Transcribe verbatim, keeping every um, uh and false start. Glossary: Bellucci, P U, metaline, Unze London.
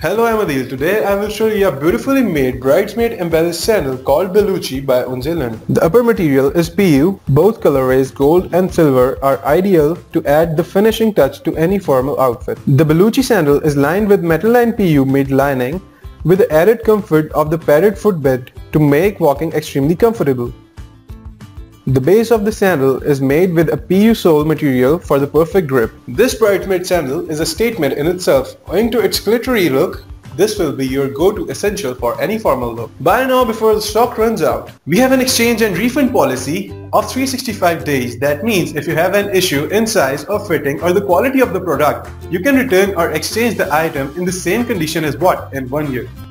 Hello, I'm Adil. Today I will show you a beautifully made bridesmaid embellished sandal called Bellucci by Unze London. The upper material is P U. Both colorways, gold and silver, are ideal to add the finishing touch to any formal outfit. The Bellucci sandal is lined with metalline P U mid lining with the added comfort of the padded footbed to make walking extremely comfortable. The base of the sandal is made with a P U sole material for the perfect grip. This bridesmaid sandal is a statement in itself. Owing to its glittery look, this will be your go-to essential for any formal look. Buy now before the stock runs out. We have an exchange and refund policy of three hundred sixty-five days. That means if you have an issue in size or fitting or the quality of the product, you can return or exchange the item in the same condition as bought in one year.